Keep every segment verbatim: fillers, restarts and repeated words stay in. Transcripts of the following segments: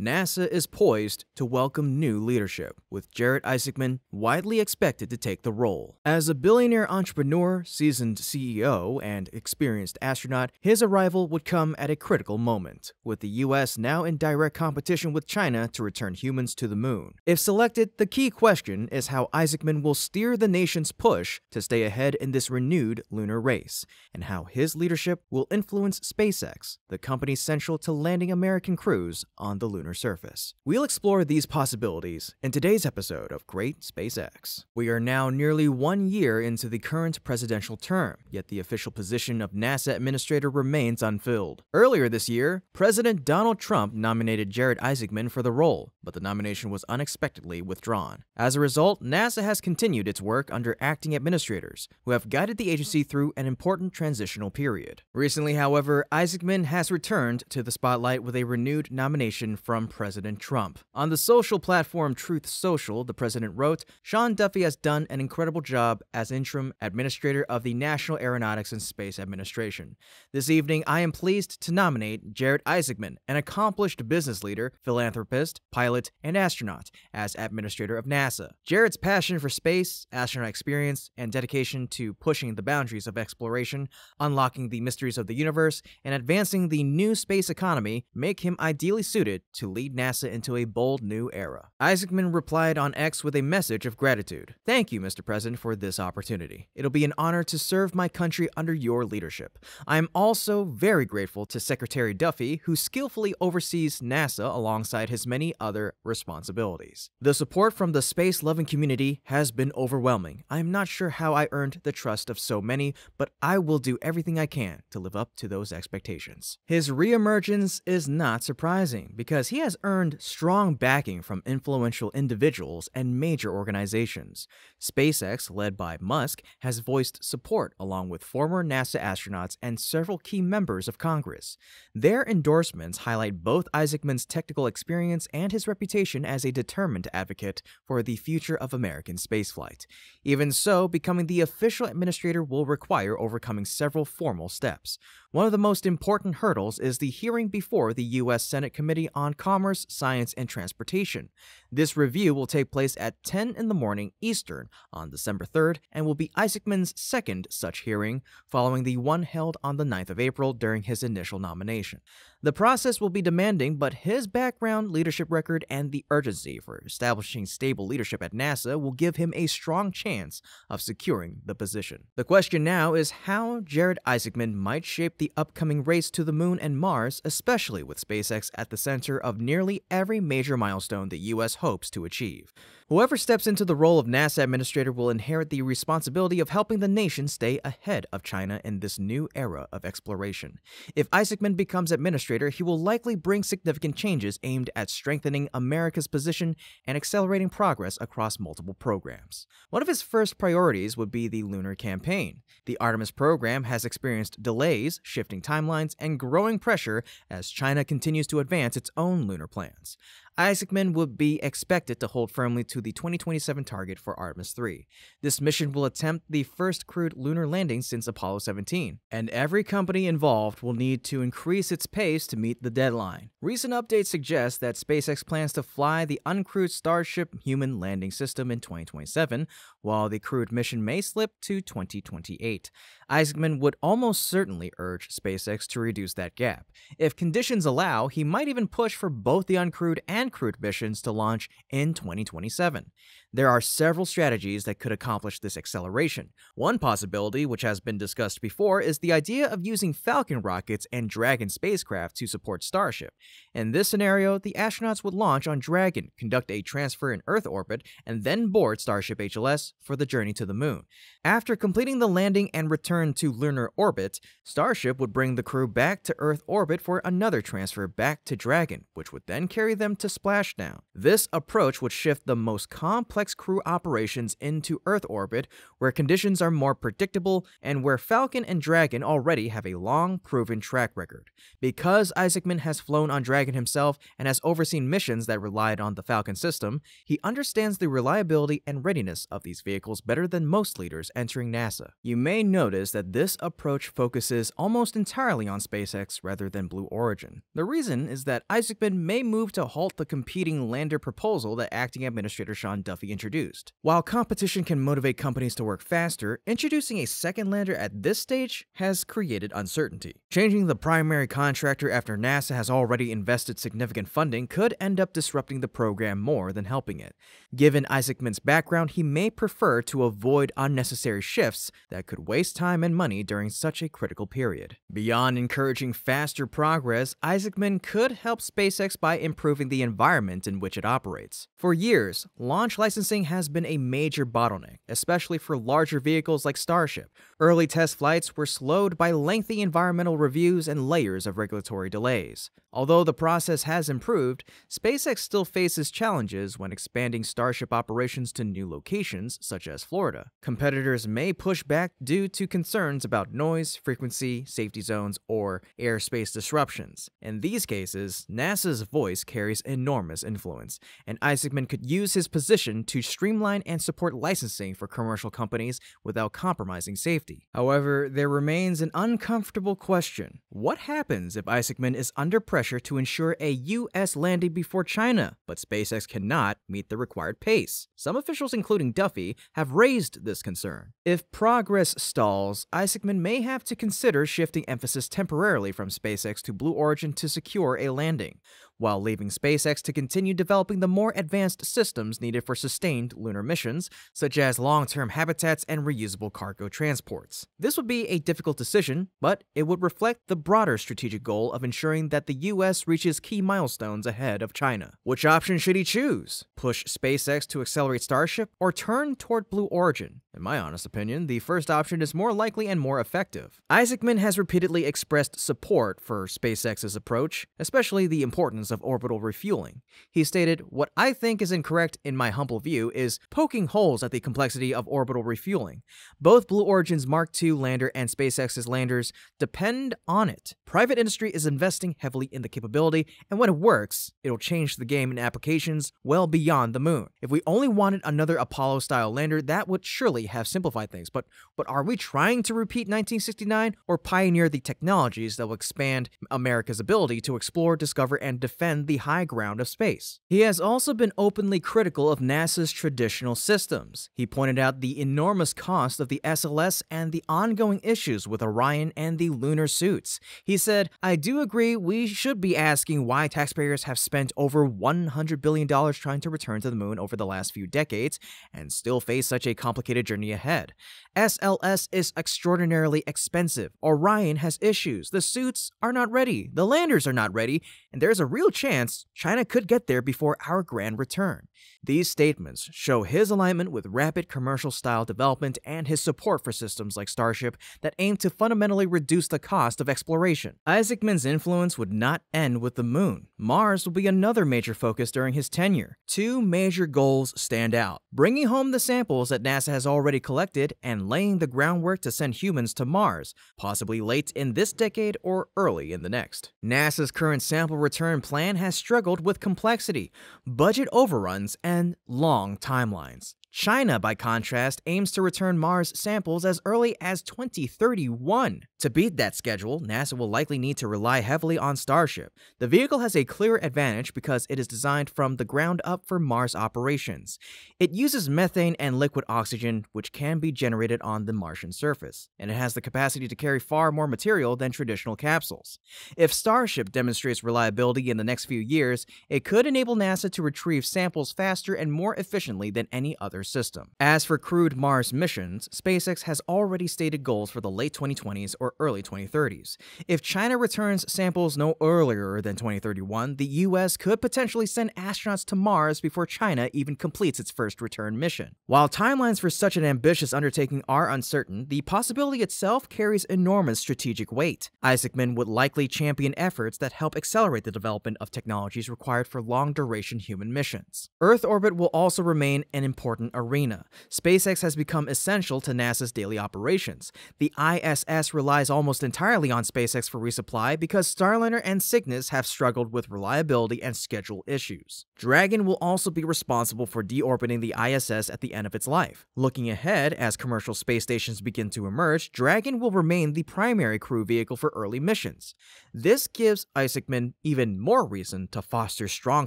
NASA is poised to welcome new leadership, with Jared Isaacman widely expected to take the role. As a billionaire entrepreneur, seasoned C E O, and experienced astronaut, his arrival would come at a critical moment, with the U S now in direct competition with China to return humans to the moon. If selected, the key question is how Isaacman will steer the nation's push to stay ahead in this renewed lunar race, and how his leadership will influence SpaceX, the company central to landing American crews on the lunar surface. We'll explore these possibilities in today's episode of Great SpaceX. We are now nearly one year into the current presidential term, yet the official position of NASA administrator remains unfilled. Earlier this year, President Donald Trump nominated Jared Isaacman for the role, but the nomination was unexpectedly withdrawn. As a result, NASA has continued its work under acting administrators, who have guided the agency through an important transitional period. Recently, however, Isaacman has returned to the spotlight with a renewed nomination from President Trump. On the social platform Truth Social, the president wrote, "Sean Duffy has done an incredible job as interim administrator of the National Aeronautics and Space Administration. This evening, I am pleased to nominate Jared Isaacman, an accomplished business leader, philanthropist, pilot, and astronaut, as administrator of NASA. Jared's passion for space, astronaut experience, and dedication to pushing the boundaries of exploration, unlocking the mysteries of the universe, and advancing the new space economy make him ideally suited to lead NASA into a bold new era." Isaacman replied on X with a message of gratitude. "Thank you, Mister President, for this opportunity. It'll be an honor to serve my country under your leadership. I am also very grateful to Secretary Duffy, who skillfully oversees NASA alongside his many other responsibilities. The support from the space-loving community has been overwhelming. I am not sure how I earned the trust of so many, but I will do everything I can to live up to those expectations." His reemergence is not surprising, because he has earned strong backing from influential individuals and major organizations. SpaceX, led by Musk, has voiced support along with former NASA astronauts and several key members of Congress. Their endorsements highlight both Isaacman's technical experience and his reputation as a determined advocate for the future of American spaceflight. Even so, becoming the official administrator will require overcoming several formal steps. One of the most important hurdles is the hearing before the U S Senate Committee on Commerce, Science, and Transportation. This review will take place at ten in the morning Eastern on December third and will be Isaacman's second such hearing, following the one held on the ninth of April during his initial nomination. The process will be demanding, but his background, leadership record, and the urgency for establishing stable leadership at NASA will give him a strong chance of securing the position. The question now is how Jared Isaacman might shape the upcoming race to the Moon and Mars, especially with SpaceX at the center of nearly every major milestone the U S hopes to achieve. Whoever steps into the role of NASA administrator will inherit the responsibility of helping the nation stay ahead of China in this new era of exploration. If Isaacman becomes administrator, he will likely bring significant changes aimed at strengthening America's position and accelerating progress across multiple programs. One of his first priorities would be the lunar campaign. The Artemis program has experienced delays, shifting timelines, and growing pressure as China continues to advance its own lunar plans. Isaacman would be expected to hold firmly to the twenty twenty-seven target for Artemis three. This mission will attempt the first crewed lunar landing since Apollo seventeen, and every company involved will need to increase its pace to meet the deadline. Recent updates suggest that SpaceX plans to fly the uncrewed Starship human landing system in twenty twenty-seven, while the crewed mission may slip to twenty twenty-eight. Isaacman would almost certainly urge SpaceX to reduce that gap. If conditions allow, he might even push for both the uncrewed and crewed missions to launch in twenty twenty-seven. There are several strategies that could accomplish this acceleration. One possibility, which has been discussed before, is the idea of using Falcon rockets and Dragon spacecraft to support Starship. In this scenario, the astronauts would launch on Dragon, conduct a transfer in Earth orbit, and then board Starship H L S for the journey to the Moon. After completing the landing and return to lunar orbit, Starship would bring the crew back to Earth orbit for another transfer back to Dragon, which would then carry them to splashdown. This approach would shift the most complex crew operations into Earth orbit, where conditions are more predictable and where Falcon and Dragon already have a long proven track record. Because Isaacman has flown on Dragon himself and has overseen missions that relied on the Falcon system, he understands the reliability and readiness of these vehicles better than most leaders entering NASA. You may notice that this approach focuses almost entirely on SpaceX rather than Blue Origin. The reason is that Isaacman may move to halt the competing lander proposal that Acting Administrator Sean Duffy introduced. While competition can motivate companies to work faster, introducing a second lander at this stage has created uncertainty. Changing the primary contractor after NASA has already invested significant funding could end up disrupting the program more than helping it. Given Isaacman's background, he may prefer to avoid unnecessary shifts that could waste time and money during such a critical period. Beyond encouraging faster progress, Isaacman could help SpaceX by improving the environment in which it operates. For years, launch licensing has been a major bottleneck, especially for larger vehicles like Starship. Early test flights were slowed by lengthy environmental reviews and layers of regulatory delays. Although the process has improved, SpaceX still faces challenges when expanding Starship operations to new locations, such as Florida. Competitors may push back due to concerns about noise, frequency, safety zones, or airspace disruptions. In these cases, NASA's voice carries enormous influence, and Isaacman could use his position to streamline and support licensing for commercial companies without compromising safety. However, there remains an uncomfortable question. What happens if Isaacman is under pressure to ensure a U S landing before China, but SpaceX cannot meet the required pace? Some officials, including Duffy, have raised this concern. If progress stalls, Isaacman may have to consider shifting emphasis temporarily from SpaceX to Blue Origin to secure a landing, while leaving SpaceX to continue developing the more advanced systems needed for sustained lunar missions, such as long-term habitats and reusable cargo transports. This would be a difficult decision, but it would reflect the broader strategic goal of ensuring that the U S reaches key milestones ahead of China. Which option should he choose? Push SpaceX to accelerate Starship or turn toward Blue Origin? In my honest opinion, the first option is more likely and more effective. Isaacman has repeatedly expressed support for SpaceX's approach, especially the importance of orbital refueling. He stated, "What I think is incorrect, in my humble view, is poking holes at the complexity of orbital refueling. Both Blue Origin's Mark two lander and SpaceX's landers depend on it. Private industry is investing heavily in the capability, and when it works, it'll change the game in applications well beyond the moon. If we only wanted another Apollo-style lander, that would surely have simplified things, but, but are we trying to repeat nineteen sixty-nine or pioneer the technologies that will expand America's ability to explore, discover, and defend defend the high ground of space?" He has also been openly critical of NASA's traditional systems. He pointed out the enormous cost of the S L S and the ongoing issues with Orion and the lunar suits. He said, "I do agree we should be asking why taxpayers have spent over one hundred billion dollars trying to return to the moon over the last few decades and still face such a complicated journey ahead. S L S is extraordinarily expensive. Orion has issues. The suits are not ready. The landers are not ready. And there's a real chance China could get there before our grand return." These statements show his alignment with rapid commercial-style development and his support for systems like Starship that aim to fundamentally reduce the cost of exploration. Isaacman's influence would not end with the moon. Mars will be another major focus during his tenure. Two major goals stand out: bringing home the samples that NASA has already collected and laying the groundwork to send humans to Mars, possibly late in this decade or early in the next. NASA's current sample return plan has struggled with complexity, budget overruns, and long timelines. China, by contrast, aims to return Mars samples as early as twenty thirty-one. To beat that schedule, NASA will likely need to rely heavily on Starship. The vehicle has a clear advantage because it is designed from the ground up for Mars operations. It uses methane and liquid oxygen, which can be generated on the Martian surface, and it has the capacity to carry far more material than traditional capsules. If Starship demonstrates reliability in the next few years, it could enable NASA to retrieve samples faster and more efficiently than any other Solar System. As for crewed Mars missions, SpaceX has already stated goals for the late twenty twenties or early twenty thirties. If China returns samples no earlier than twenty thirty-one, the U S could potentially send astronauts to Mars before China even completes its first return mission. While timelines for such an ambitious undertaking are uncertain, the possibility itself carries enormous strategic weight. Isaacman would likely champion efforts that help accelerate the development of technologies required for long-duration human missions. Earth orbit will also remain an important arena. SpaceX has become essential to NASA's daily operations. The I S S relies almost entirely on SpaceX for resupply because Starliner and Cygnus have struggled with reliability and schedule issues. Dragon will also be responsible for deorbiting the I S S at the end of its life. Looking ahead, as commercial space stations begin to emerge, Dragon will remain the primary crew vehicle for early missions. This gives Isaacman even more reason to foster strong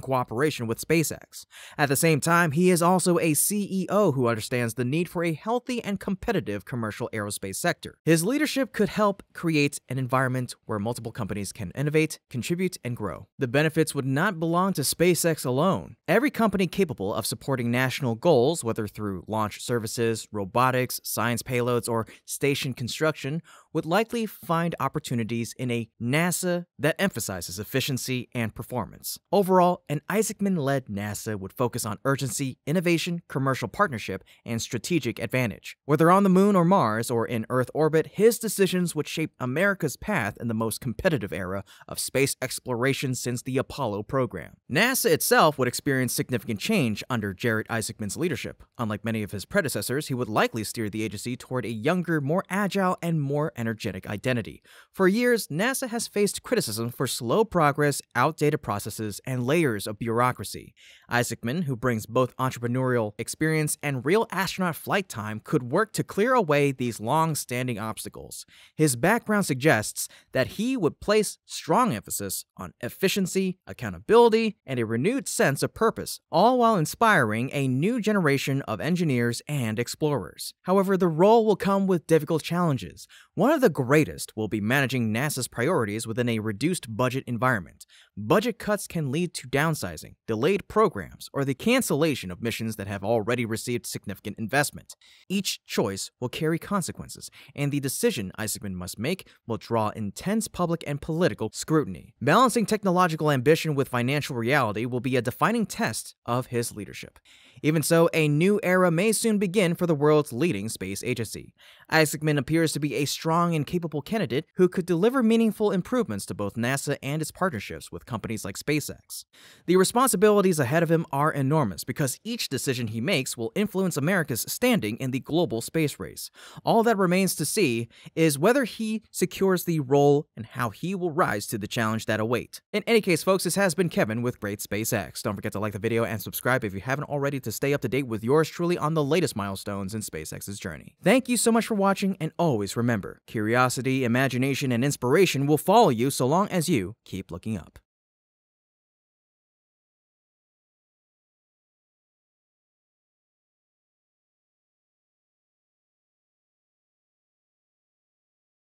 cooperation with SpaceX. At the same time, he is also a C E O who understands the need for a healthy and competitive commercial aerospace sector. His leadership could help create an environment where multiple companies can innovate, contribute, and grow. The benefits would not belong to SpaceX alone. Every company capable of supporting national goals, whether through launch services, robotics, science payloads, or station construction, would likely find opportunities in a NASA that emphasizes efficiency and performance. Overall, an Isaacman-led NASA would focus on urgency, innovation, commercial partnership, and strategic advantage. Whether on the Moon or Mars or in Earth orbit, his decisions would shape America's path in the most competitive era of space exploration since the Apollo program. NASA itself would experience significant change under Jared Isaacman's leadership. Unlike many of his predecessors, he would likely steer the agency toward a younger, more agile, and more energetic identity. For years, NASA has faced criticism for slow progress, outdated processes, and layers of bureaucracy. Isaacman, who brings both entrepreneurial experience and real astronaut flight time, could work to clear away these long-standing obstacles. His background suggests that he would place strong emphasis on efficiency, accountability, and a renewed sense of purpose, all while inspiring a new generation of engineers and explorers. However, the role will come with difficult challenges. One of the greatest will be managing NASA's priorities within a reduced budget environment. Budget cuts can lead to downsizing, delayed programs, or the cancellation of missions that have already received significant investment. Each choice will carry consequences, and the decision Isaacman must make will draw intense public and political scrutiny. Balancing technological ambition with financial reality will be a defining test of his leadership. Even so, a new era may soon begin for the world's leading space agency. Isaacman appears to be a strong and capable candidate who could deliver meaningful improvements to both NASA and its partnerships with companies like SpaceX. The responsibilities ahead of him are enormous because each decision he makes will influence America's standing in the global space race. All that remains to see is whether he secures the role and how he will rise to the challenge that awaits. In any case, folks, this has been Kevin with Great SpaceX. Don't forget to like the video and subscribe if you haven't already to stay up to date with yours truly on the latest milestones in SpaceX's journey. Thank you so much for watching, and always remember, curiosity, imagination, and inspiration will follow you so long as you keep looking up.